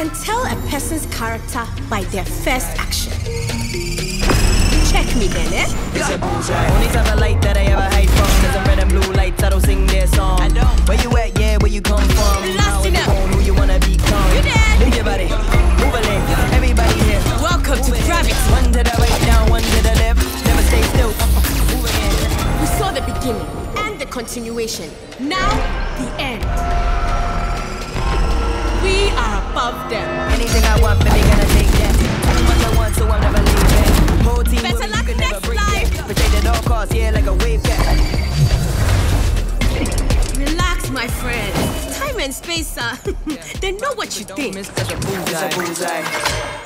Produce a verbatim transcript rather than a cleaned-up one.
can tell a person's character by their first action. Check me then, eh? It's a bullseye. Only type of light that I ever hide from is the red and blue lights. I don't sing their song. I don't. Where you at? Yeah, where you come from? Lost enough. Who you wanna become? You dead. Move your body. Move a leg. Everybody here. Welcome to Gravity. One to the right now, one to the left. Never stay still. Move again. We saw the beginning and the continuation. Now the end. We are above them. Anything I want, but they gonna take that. What I want, so I'm never leaving. Whole team better luck next life. Protect at all costs, yeah, like a wave cat. Relax, my friend. Time and space, sir. They know what you think. It's a bullseye.